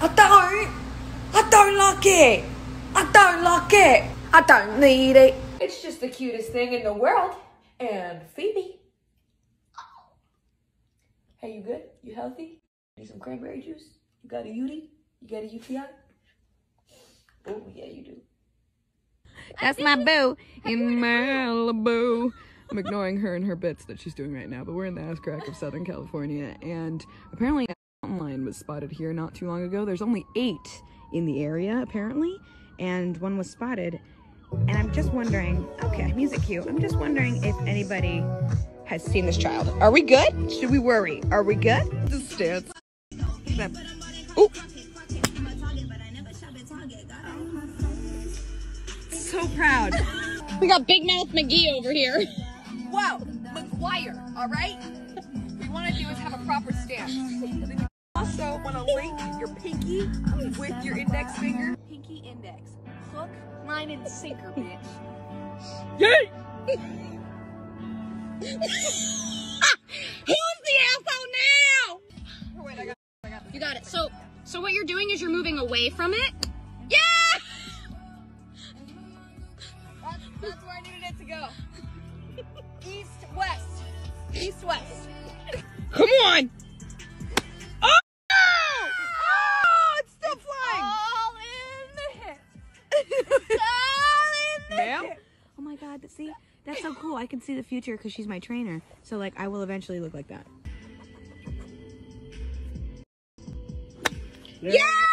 I don't like it. I don't like it. I don't need it. It's just the cutest thing in the world. And Phoebe. Hey, you good? You healthy? Need some cranberry juice? You got a UTI? You got a UTI? Oh, yeah, you do. That's my boo in Malibu. I'm ignoring her and her bits that she's doing right now, but we're in the ass crack of Southern California, and apparently a mountain lion was spotted here not too long ago. There's only 8 in the area, apparently, and one was spotted. And I'm just wondering, okay, music cue. I'm just wondering if anybody has seen this child. Are we good? Should we worry? Are we good? The stance. Ooh. So proud. We got Big Mouth McGee over here. Whoa, McGuire, all right? What we want to do is have a proper stance. And then you also want to link your pinky with your index finger. Pinky index. Hook, line, and sinker, bitch. Yay! Who's the asshole now? Oh, wait, I got you got it. So what you're doing is you're moving away from it. Yeah! That's where I needed it to go. East, west. East, west. Come on! Oh! Oh! It's still flying! All in the hip. It's all in the hip. Oh my god, see? That's so cool. I can see the future because she's my trainer. So, like, I will eventually look like that. Yeah!